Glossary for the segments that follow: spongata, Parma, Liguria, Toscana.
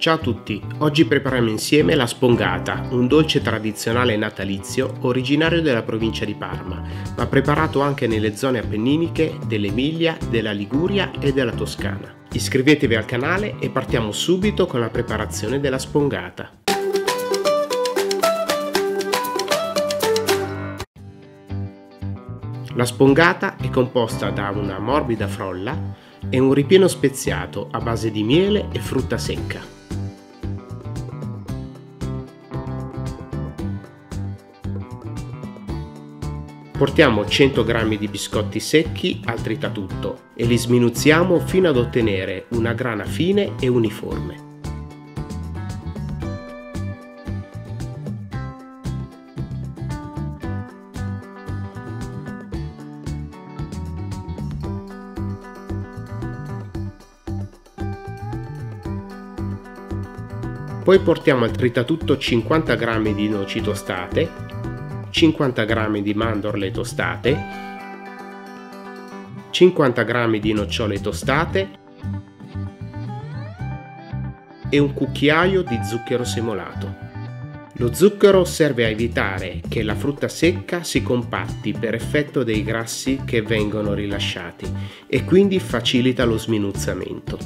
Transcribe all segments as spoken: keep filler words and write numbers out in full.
Ciao a tutti, oggi prepariamo insieme la spongata, un dolce tradizionale natalizio originario della provincia di Parma, ma preparato anche nelle zone appenniniche dell'Emilia, della Liguria e della Toscana. Iscrivetevi al canale e partiamo subito con la preparazione della spongata. La spongata è composta da una morbida frolla e un ripieno speziato a base di miele e frutta secca. Portiamo cento grammi di biscotti secchi al tritatutto e li sminuzziamo fino ad ottenere una grana fine e uniforme. Poi portiamo al tritatutto cinquanta grammi di noci tostate, cinquanta grammi di mandorle tostate, cinquanta grammi di nocciole tostate e un cucchiaio di zucchero semolato. Lo zucchero serve a evitare che la frutta secca si compatti per effetto dei grassi che vengono rilasciati e quindi facilita lo sminuzzamento.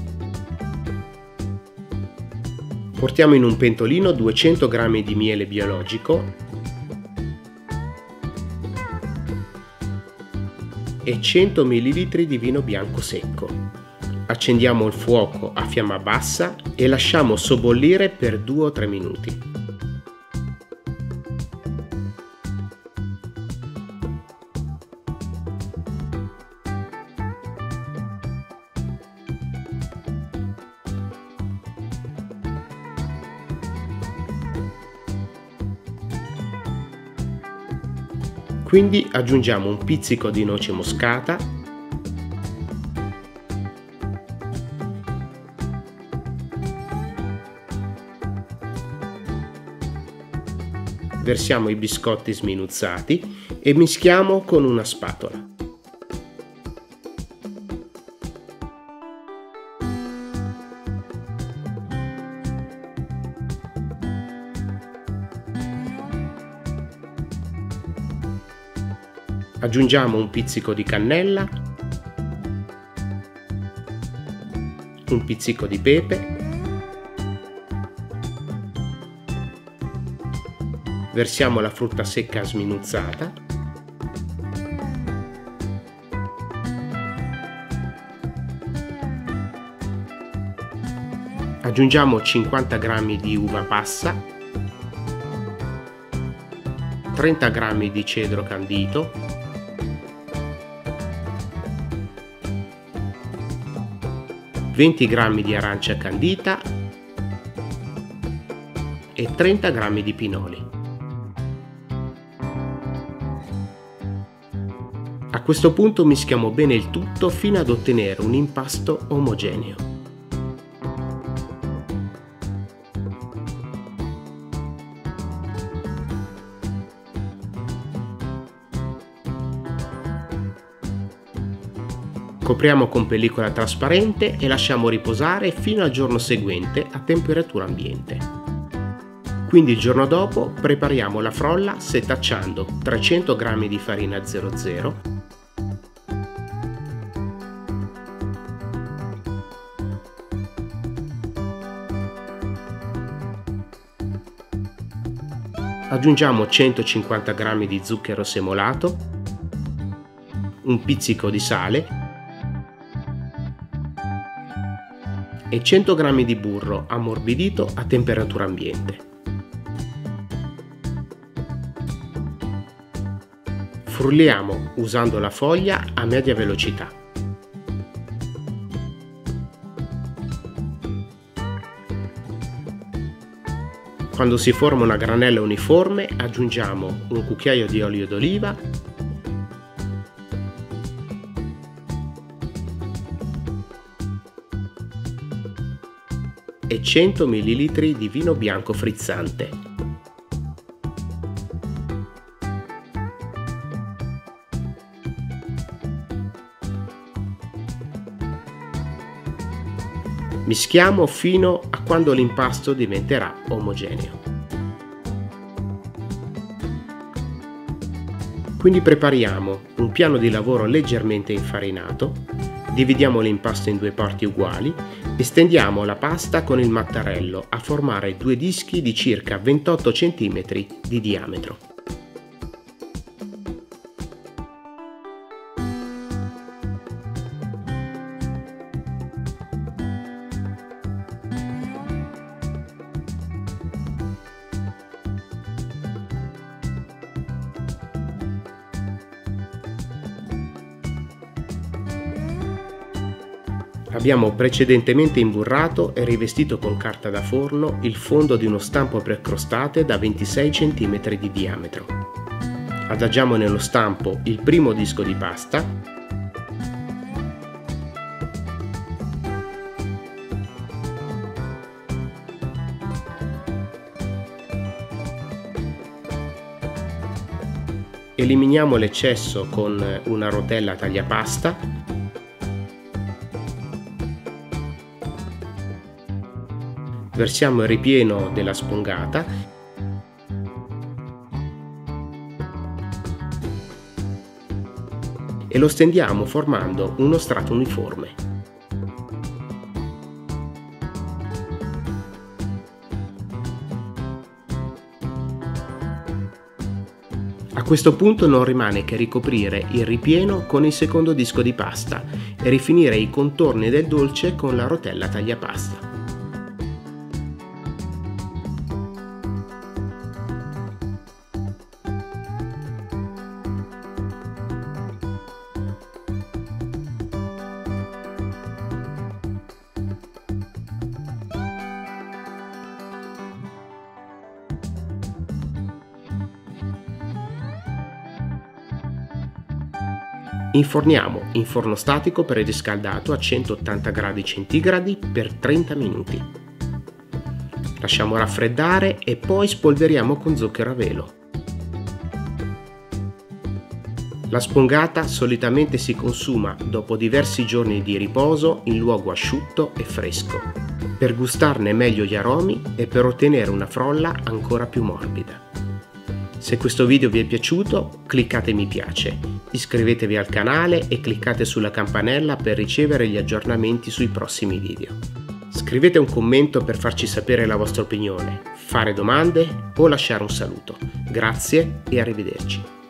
Portiamo in un pentolino duecento grammi di miele biologico e cento millilitri di vino bianco secco. Accendiamo il fuoco a fiamma bassa e lasciamo sobbollire per due o tre minuti. Quindi aggiungiamo un pizzico di noce moscata, versiamo i biscotti sminuzzati e mischiamo con una spatola. Aggiungiamo un pizzico di cannella, un pizzico di pepe, versiamo la frutta secca sminuzzata . Aggiungiamo cinquanta grammi di uva passa, trenta grammi di cedro candito, venti grammi di arancia candita e trenta grammi di pinoli. A questo punto mischiamo bene il tutto fino ad ottenere un impasto omogeneo. Copriamo con pellicola trasparente e lasciamo riposare fino al giorno seguente a temperatura ambiente. Quindi il giorno dopo prepariamo la frolla setacciando trecento grammi di farina zero zero, aggiungiamo centocinquanta grammi di zucchero semolato, un pizzico di sale e cento grammi di burro ammorbidito a temperatura ambiente. Frulliamo usando la foglia a media velocità. Quando si forma una granella uniforme, aggiungiamo un cucchiaio di olio d'oliva e cento millilitri di vino bianco frizzante. Mischiamo fino a quando l'impasto diventerà omogeneo. Quindi prepariamo un piano di lavoro leggermente infarinato, dividiamo l'impasto in due parti uguali e stendiamo la pasta con il mattarello a formare due dischi di circa ventotto centimetri di diametro. Abbiamo precedentemente imburrato e rivestito con carta da forno il fondo di uno stampo per crostate da ventisei centimetri di diametro. Adagiamo nello stampo il primo disco di pasta, eliminiamo l'eccesso con una rotella tagliapasta. Versiamo il ripieno della spongata e lo stendiamo formando uno strato uniforme. A questo punto non rimane che ricoprire il ripieno con il secondo disco di pasta e rifinire i contorni del dolce con la rotella tagliapasta. Inforniamo in forno statico preriscaldato a centottanta gradi centigradi per trenta minuti. Lasciamo raffreddare e poi spolveriamo con zucchero a velo. La spongata solitamente si consuma dopo diversi giorni di riposo in luogo asciutto e fresco, per gustarne meglio gli aromi e per ottenere una frolla ancora più morbida. Se questo video vi è piaciuto, cliccate mi piace, iscrivetevi al canale e cliccate sulla campanella per ricevere gli aggiornamenti sui prossimi video. Scrivete un commento per farci sapere la vostra opinione, fare domande o lasciare un saluto. Grazie e arrivederci.